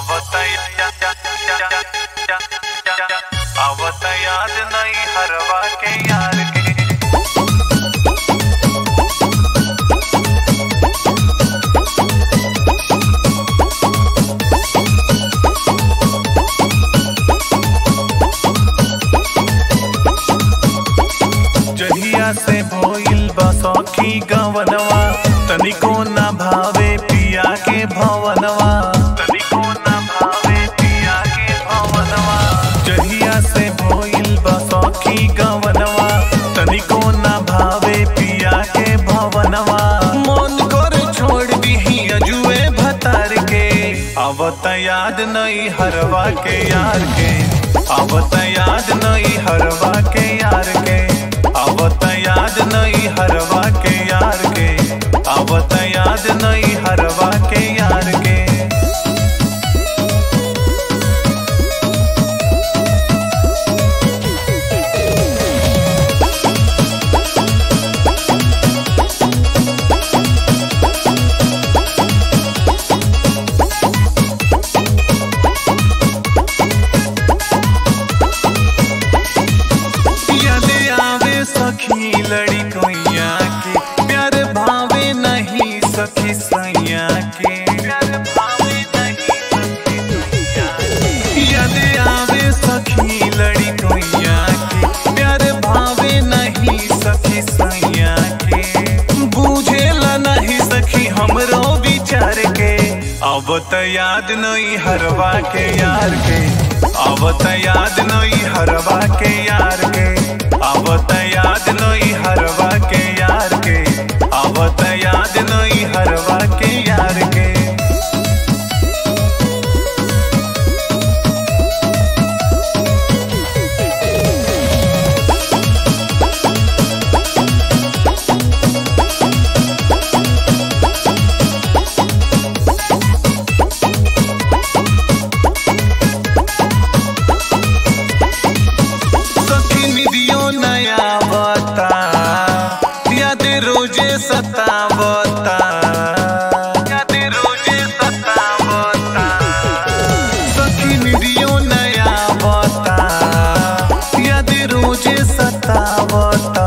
आवाता याद नैहरवा के यार के। जहिया से भइल बा सखी गवनवा, तनिको ना भावे पिया के भवनवा। आवाता याद नैहरवा के यार के, आवाता याद नैहरवा के यार के, आवाता याद नैहरवा के यार के, आवाता याद नैहरवा के यार के। सखी लड़ी कोइया के प्यार भावे नहीं सखी सैया के, प्यार भावे नहीं सखी सैया के। याद आवे सखी लड़ी कोइया के प्यार भावे नहीं सखी सैया के। बुझेला नहीं सखी हमरो विचार के, आवाता याद नैहरवा के यार के, आवाता याद नैहरवा के यार के, आवाता याद नैहरवा के यार के, आवाता याद नैहरवा के यार के। सतावता याद रोजे सतावता, सखी मिलियो नया बता याद रोजे सतावता।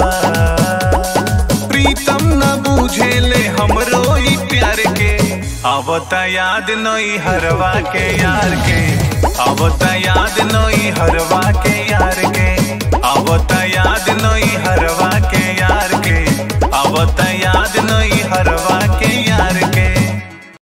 प्रीतम न बुझेले हमरो ई प्यार के, आवाता याद नैहरवा के यार के, आवाता याद नैहरवा के यार के, आवाता याद नैहरवा के।